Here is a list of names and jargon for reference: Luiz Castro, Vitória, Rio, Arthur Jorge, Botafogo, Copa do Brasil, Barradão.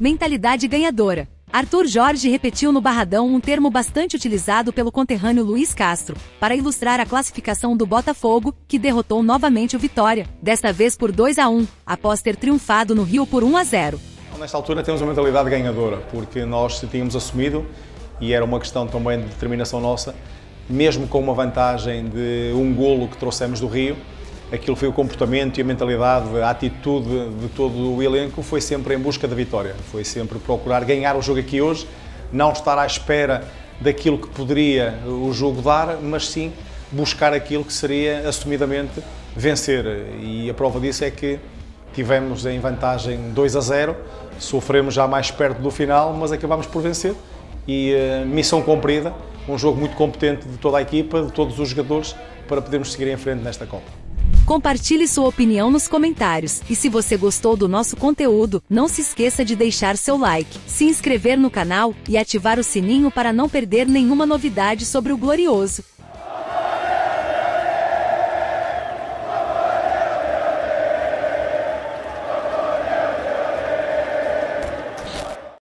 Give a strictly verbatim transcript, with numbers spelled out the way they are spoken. mentalidade ganhadora. Arthur Jorge repetiu no Barradão um termo bastante utilizado pelo conterrâneo Luiz Castro, para ilustrar a classificação do Botafogo, que derrotou novamente o Vitória, desta vez por dois a um, após ter triunfado no Rio por um a zero. Nesta altura temos uma mentalidade ganhadora, porque nós tínhamos assumido, e era uma questão também de determinação nossa, mesmo com uma vantagem de um golo que trouxemos do Rio, aquilo foi o comportamento e a mentalidade, a atitude de todo o elenco, foi sempre em busca da vitória, foi sempre procurar ganhar o jogo aqui hoje, não estar à espera daquilo que poderia o jogo dar, mas sim buscar aquilo que seria assumidamente vencer. E a prova disso é que tivemos em vantagem dois a zero, sofremos já mais perto do final, mas acabamos por vencer e uh, missão cumprida, um jogo muito competente de toda a equipa, de todos os jogadores, para podermos seguir em frente nesta Copa. Compartilhe sua opinião nos comentários, e se você gostou do nosso conteúdo, não se esqueça de deixar seu like, se inscrever no canal e ativar o sininho para não perder nenhuma novidade sobre o Glorioso.